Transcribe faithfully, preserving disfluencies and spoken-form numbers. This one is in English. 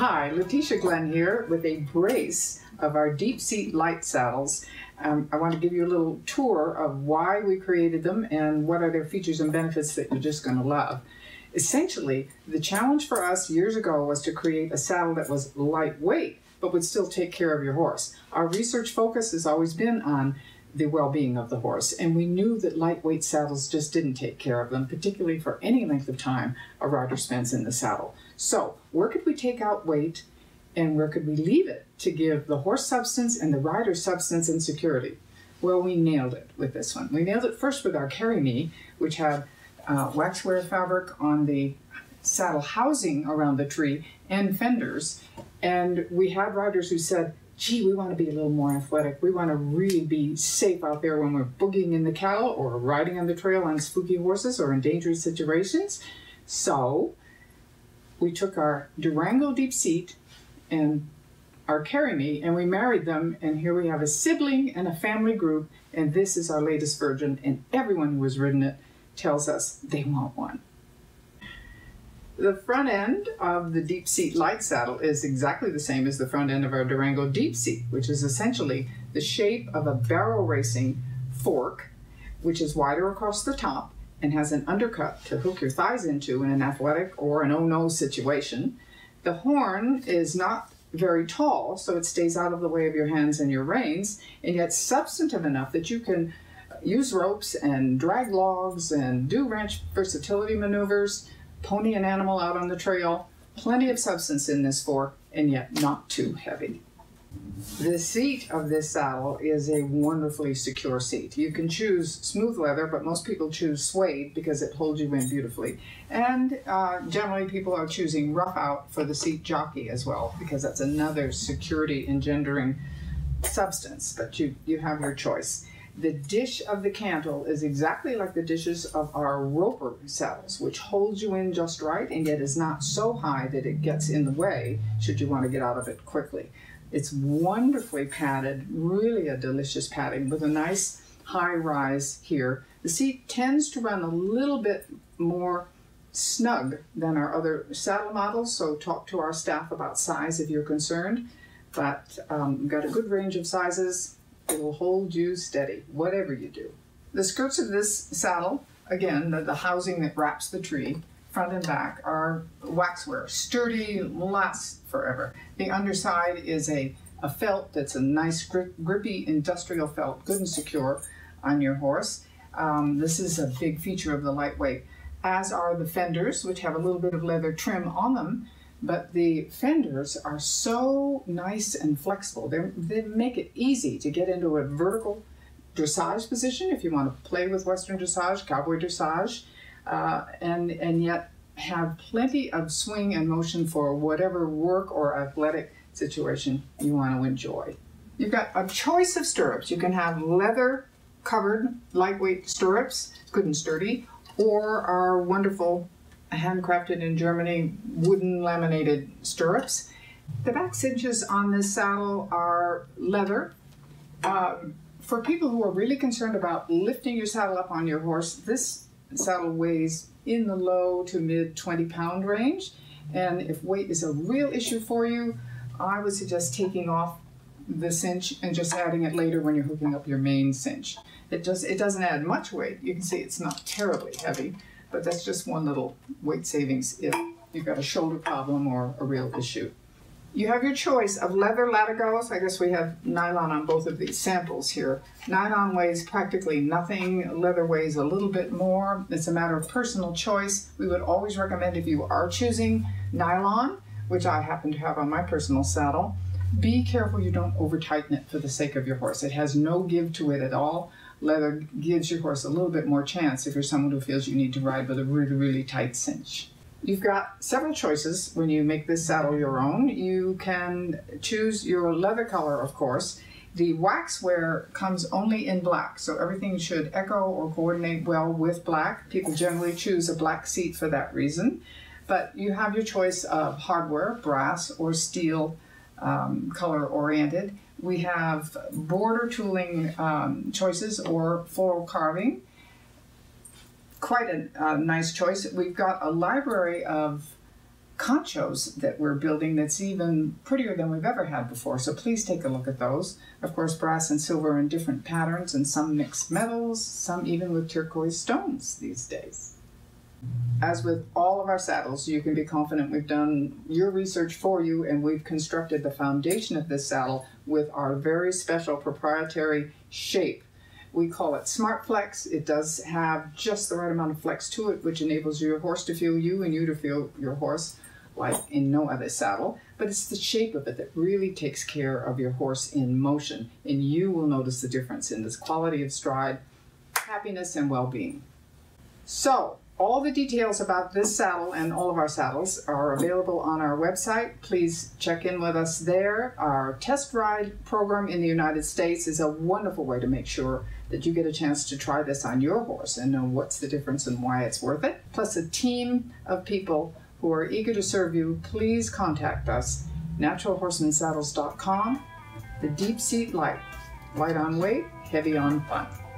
Hi, Letitia Glenn here with a brace of our deep seat light saddles. Um, I want to give you a little tour of why we created them and what are their features and benefits that you're just going to love. Essentially, the challenge for us years ago was to create a saddle that was lightweight but would still take care of your horse. Our research focus has always been on the well-being of the horse, and we knew that lightweight saddles just didn't take care of them, particularly for any length of time a rider spends in the saddle. So where could we take out weight and where could we leave it to give the horse substance and the rider substance and security? Well, we nailed it with this one. We nailed it first with our Carry Me, which had uh, waxware fabric on the saddle housing around the tree and fenders, and we had riders who said, gee, we want to be a little more athletic. We want to really be safe out there when we're boogieing in the cattle or riding on the trail on spooky horses or in dangerous situations. So we took our Durango deep seat and our Carry Me and we married them, and here we have a sibling and a family group, and this is our latest version, and everyone who has ridden it tells us they want one. The front end of the deep seat light saddle is exactly the same as the front end of our Durango deep seat, which is essentially the shape of a barrel racing fork, which is wider across the top and has an undercut to hook your thighs into in an athletic or an oh-no situation. The horn is not very tall, so it stays out of the way of your hands and your reins, and yet substantive enough that you can use ropes and drag logs and do ranch versatility maneuvers, pony an animal out on the trail, plenty of substance in this fork, and yet not too heavy. The seat of this saddle is a wonderfully secure seat. You can choose smooth leather, but most people choose suede because it holds you in beautifully. And uh, generally people are choosing rough out for the seat jockey as well, because that's another security engendering substance, but you, you have your choice. The dish of the cantle is exactly like the dishes of our roper saddles, which holds you in just right and yet is not so high that it gets in the way should you want to get out of it quickly. It's wonderfully padded, really a delicious padding with a nice high rise here. The seat tends to run a little bit more snug than our other saddle models, so talk to our staff about size if you're concerned, but um, we've got a good range of sizes. It will hold you steady, whatever you do. The skirts of this saddle, again, the, the housing that wraps the tree, front and back, are waxware, sturdy, lasts forever. The underside is a, a felt that's a nice grip, grippy industrial felt, good and secure on your horse. Um, this is a big feature of the lightweight, as are the fenders, which have a little bit of leather trim on them. But the fenders are so nice and flexible. They're, they make it easy to get into a vertical dressage position if you want to play with Western dressage, cowboy dressage, uh, and, and yet have plenty of swing and motion for whatever work or athletic situation you want to enjoy. You've got a choice of stirrups. You can have leather-covered, lightweight stirrups, good and sturdy, or our wonderful handcrafted in Germany wooden laminated stirrups. The back cinches on this saddle are leather. Uh, for people who are really concerned about lifting your saddle up on your horse, this saddle weighs in the low to mid twenty pound range, and if weight is a real issue for you, I would suggest taking off the cinch and just adding it later when you're hooking up your main cinch. It just it doesn't add much weight. You can see it's not terribly heavy, but that's just one little weight savings if you've got a shoulder problem or a real issue. You have your choice of leather latigos. I guess we have nylon on both of these samples here. Nylon weighs practically nothing. Leather weighs a little bit more. It's a matter of personal choice. We would always recommend, if you are choosing nylon, which I happen to have on my personal saddle, be careful you don't over tighten it for the sake of your horse. It has no give to it at all. Leather gives your horse a little bit more chance if you're someone who feels you need to ride with a really, really tight cinch. You've got several choices when you make this saddle your own. You can choose your leather color, of course. The waxware comes only in black, so everything should echo or coordinate well with black. People generally choose a black seat for that reason. But you have your choice of hardware, brass or steel, um, color-oriented. We have border tooling um, choices or floral carving. Quite a, a nice choice. We've got a library of conchos that we're building that's even prettier than we've ever had before. So please take a look at those. Of course, brass and silver in different patterns and some mixed metals, some even with turquoise stones these days. As with all of our saddles, you can be confident we've done your research for you, and we've constructed the foundation of this saddle with our very special proprietary shape. We call it SmartFlx. It does have just the right amount of flex to it, which enables your horse to feel you and you to feel your horse like in no other saddle. But it's the shape of it that really takes care of your horse in motion, and you will notice the difference in this quality of stride, happiness, and well-being. So all the details about this saddle and all of our saddles are available on our website. Please check in with us there. Our test ride program in the United States is a wonderful way to make sure that you get a chance to try this on your horse and know what's the difference and why it's worth it. Plus a team of people who are eager to serve you. Please contact us, natural horseman saddles dot com. The Deep Seat Light, light on weight, heavy on fun.